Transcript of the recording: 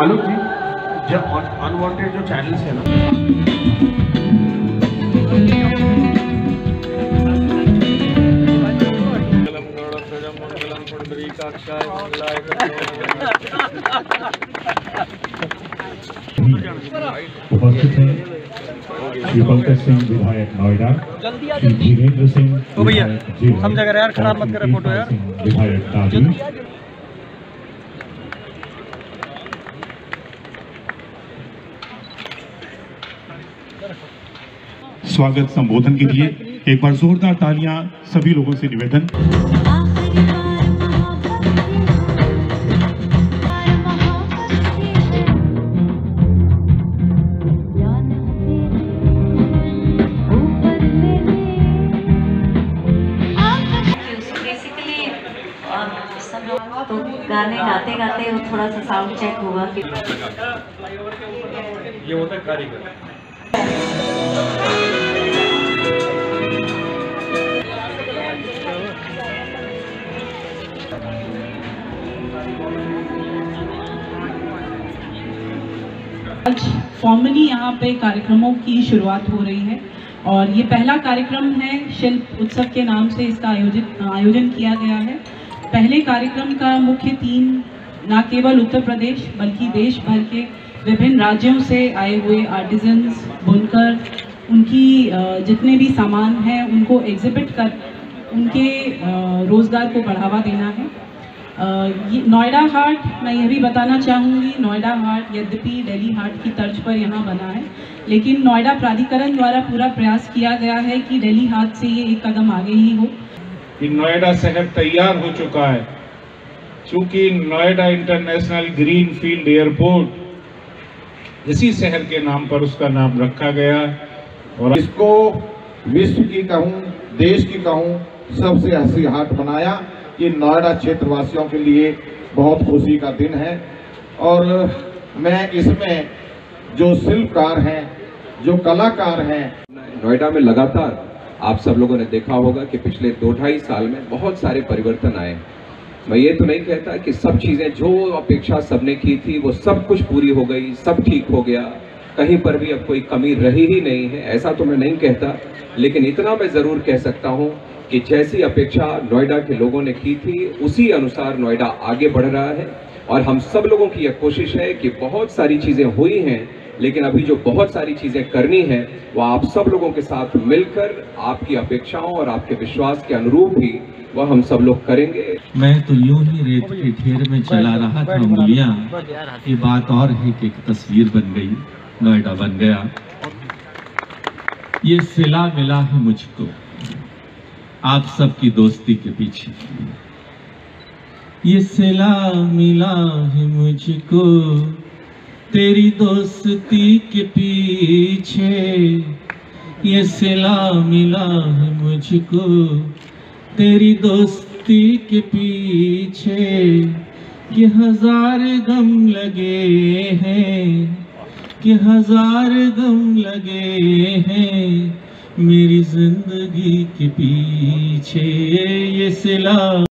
आलोक जी, जब अनवांटेड जो चैनल्स है ना, उपस्थित हैं श्री पंकज सिंह विधायक नोएडा, श्री धीरेन्द्र सिंह भैया हम जगह यार खराब मत करे फोटो यार विधायक काजी, स्वागत संबोधन के लिए एक बार जोरदार तालियां सभी लोगों से निवेदन। तो गाने गाते गाते थोड़ा सा साउंड चेक हुआ कि ये होता कारीगर। आज फॉर्मली यहाँ पे कार्यक्रमों की शुरुआत हो रही है और ये पहला कार्यक्रम है शिल्प उत्सव के नाम से इसका आयोजन किया गया है। पहले कार्यक्रम का मुख्य थीम न केवल उत्तर प्रदेश बल्कि देश भर के विभिन्न राज्यों से आए हुए आर्टिजन्स बुनकर उनकी जितने भी सामान हैं उनको एग्जिबिट कर उनके रोज़गार को बढ़ावा देना है। नोएडा हाट मैं यह भी बताना चाहूँगी, नोएडा हाट यद्यपि दिल्ली हाट की तर्ज पर यहाँ बना है, लेकिन नोएडा प्राधिकरण द्वारा पूरा प्रयास किया गया है कि दिल्ली हाट से ये एक कदम आगे ही हो। नोएडा शहर तैयार हो चुका है, चूँकि नोएडा इंटरनेशनल ग्रीनफील्ड एयरपोर्ट इसी शहर के नाम पर उसका नाम रखा गया और इसको विश्व की कहूँ देश की कहूँ सबसे हंसी हाट बनाया। ये नोएडा क्षेत्रवासियों के लिए बहुत खुशी का दिन है और मैं इसमें जो शिल्पकार हैं जो कलाकार हैं नोएडा में लगातार आप सब लोगों ने देखा होगा कि पिछले 2-2.5 साल में बहुत सारे परिवर्तन आए। मैं ये तो नहीं कहता कि सब चीज़ें जो अपेक्षा सबने की थी वो सब कुछ पूरी हो गई, सब ठीक हो गया, कहीं पर भी अब कोई कमी रही ही नहीं है, ऐसा तो मैं नहीं कहता, लेकिन इतना मैं ज़रूर कह सकता हूँ कि जैसी अपेक्षा नोएडा के लोगों ने की थी उसी अनुसार नोएडा आगे बढ़ रहा है। और हम सब लोगों की यह कोशिश है कि बहुत सारी चीज़ें हुई हैं लेकिन अभी जो बहुत सारी चीज़ें करनी हैं वह आप सब लोगों के साथ मिलकर आपकी अपेक्षाओं और आपके विश्वास के अनुरूप ही वह हम सब लोग करेंगे। मैं तो यूं ही रेत के ढेर में चला रहा था उंगलियां, ये बात और है कि एक तस्वीर बन गई, नोएडा बन गया, ये सिला मिला है मुझको आप सबकी दोस्ती के पीछे, ये सिला मिला है मुझको तेरी दोस्ती के पीछे, ये सिला मिला है मुझको तेरी दोस्ती के पीछे, कि हजार गम लगे हैं, कि हजार गम लगे हैं मेरी जिंदगी के पीछे, ये सिला